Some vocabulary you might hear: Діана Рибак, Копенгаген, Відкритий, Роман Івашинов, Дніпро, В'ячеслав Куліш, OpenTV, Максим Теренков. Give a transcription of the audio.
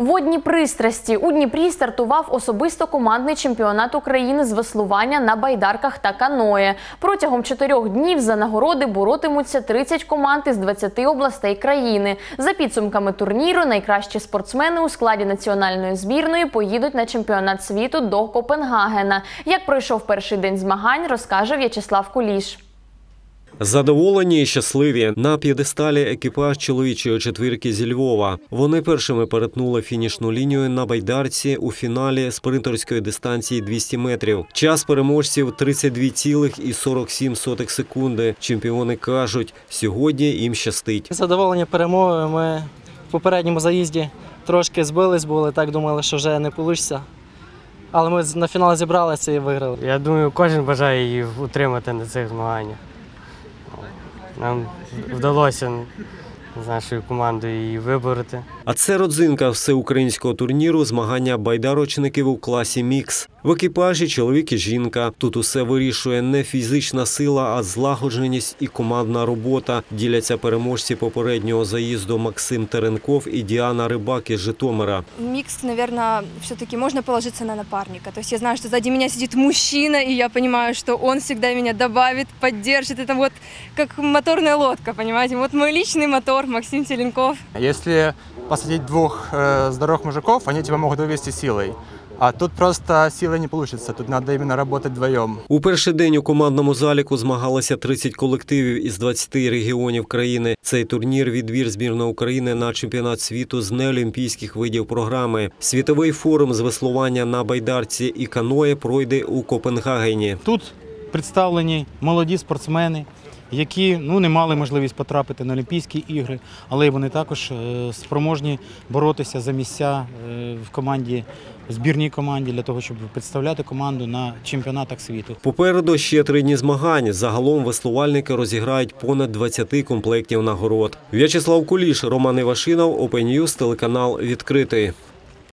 Водні пристрасті. У Дніпрі стартував особисто командний чемпіонат України з веслування на байдарках та каное. Протягом 4 днів за нагороди боротимуться 30 команд із 20 областей країни. За підсумками турніру, найкращі спортсмени у складі національної збірної поїдуть на чемпіонат світу до Копенгагена. Як пройшов перший день змагань, розкаже В'ячеслав Куліш. Задоволені і щасливі. На п'єдесталі екіпаж чоловічої четвірки зі Львова. Вони першими перетнули фінішну лінію на байдарці у фіналі спринтерської дистанції 200 метрів. Час переможців – 32,47 секунди. Чемпіони кажуть, сьогодні їм щастить. Задоволені перемогою. Ми в попередньому заїзді трошки збились, так думали, що вже не вийде. Але ми на фінал зібралися і виграли. Я думаю, кожен бажає її утримати на цих змаганнях. Нам вдалося з нашою командою її вибороти. А це родзинка всеукраїнського турніру – змагання байдарочників у класі «Мікс». В екіпажі – чоловік і жінка. Тут усе вирішує не фізична сила, а злагодженість і командна робота. Діляться переможці попереднього заїзду Максим Теренков і Діана Рибак із Житомира. «Мікс», мабуть, все-таки можна положитися на напарника. Тобто я знаю, що ззаді мене сидить мужчина, і я розумію, що він завжди мене додає, підтримує. Це вот як моторна лодка, розумієте? Вот мій личний мотор, Максим Теренков. Якщо посадити двох здорових мужиків, вони тебе можуть довести силою. А тут просто сили не вийде, тут треба іменно працювати вдвоєм. У перший день у командному заліку змагалися 30 колективів із 20 регіонів країни. Цей турнір – відбір збірної України на чемпіонат світу з неолімпійських видів програми. Світовий форум з веслування на байдарці і каное пройде у Копенгагені. Тут представлені молоді спортсмени, які не мали можливість потрапити на Олімпійські ігри, але вони також спроможні боротися за місця в збірній команді, для того, щоб представляти команду на чемпіонатах світу. Попереду ще 3 дні змагань. Загалом веслувальники розіграють понад 20 комплектів нагород. В'ячеслав Куліш, Роман Івашинов, OpenTV, телеканал «Відкритий».